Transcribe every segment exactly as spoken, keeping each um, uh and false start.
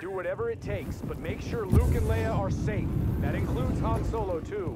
Do whatever it takes, but make sure Luke and Leia are safe. That includes Han Solo, too.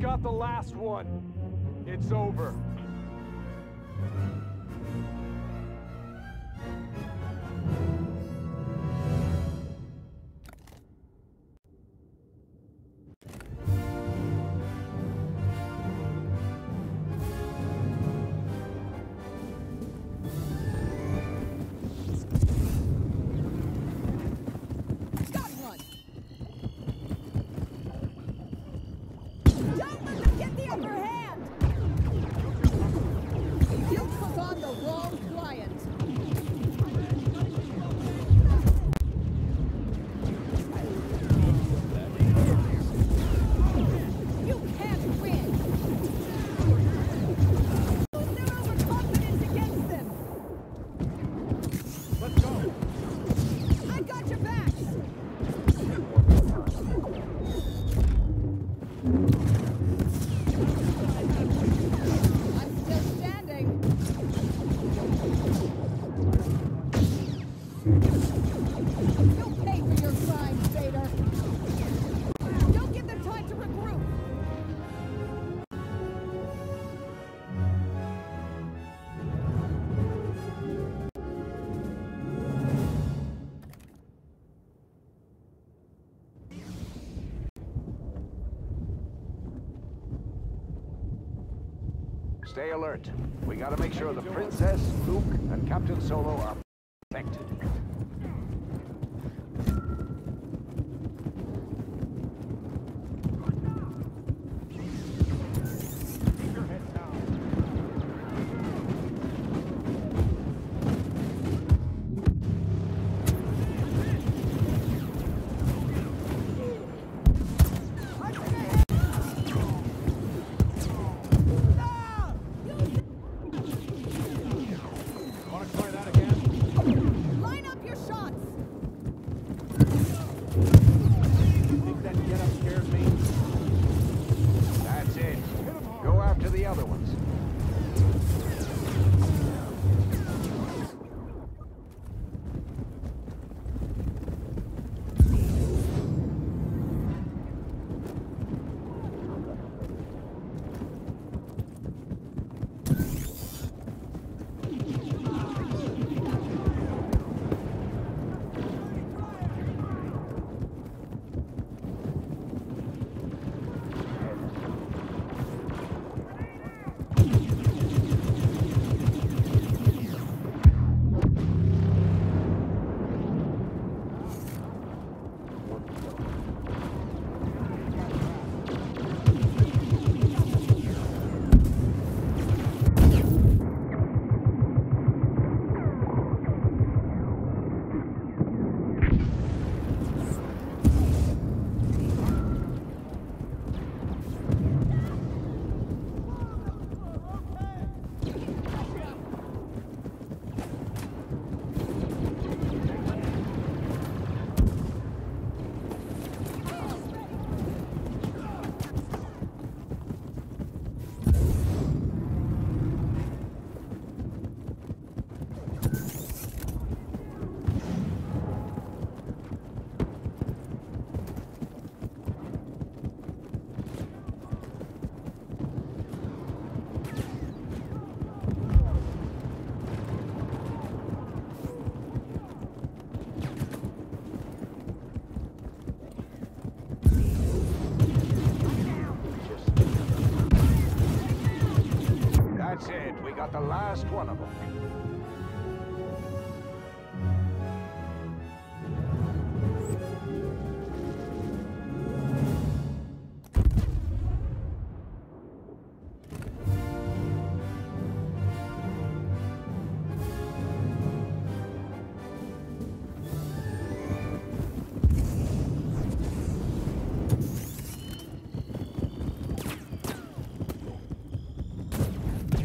Got the last one. It's over. Stay alert. We gotta make sure the Princess, Luke, and Captain Solo are protected. Line up! last one of them.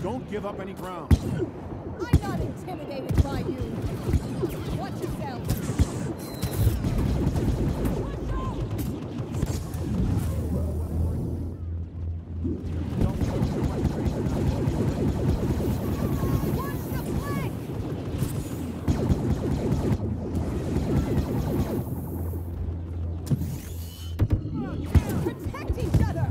Don't give up any ground. I'm not intimidated by you. Watch yourself. Watch the flag. Protect each other.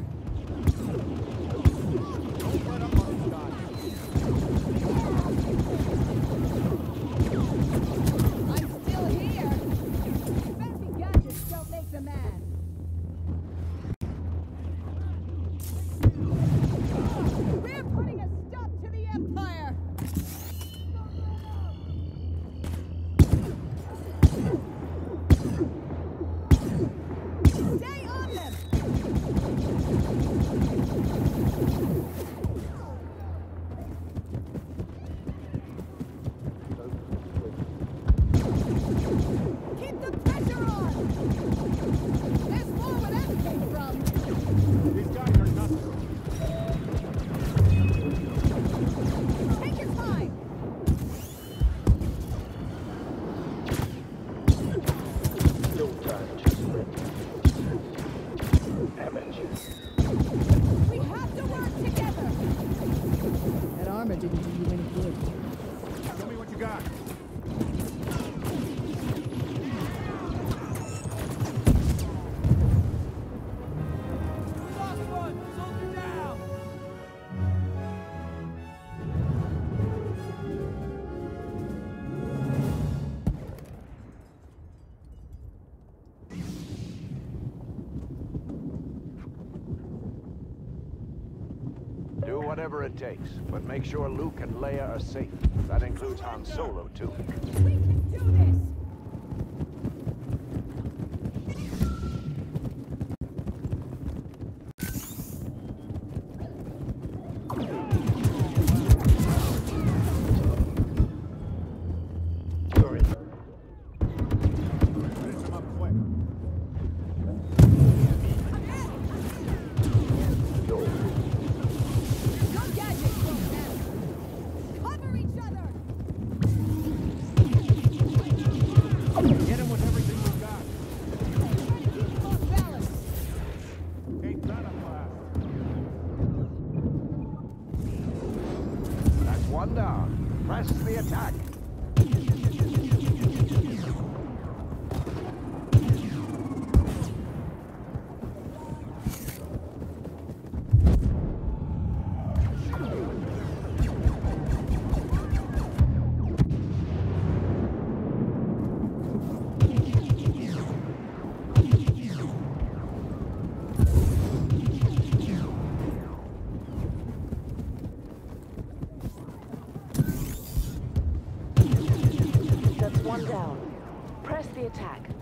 Whatever it takes, but make sure Luke and Leia are safe. That includes Han Solo, too. We can do this! One down. Press the attack.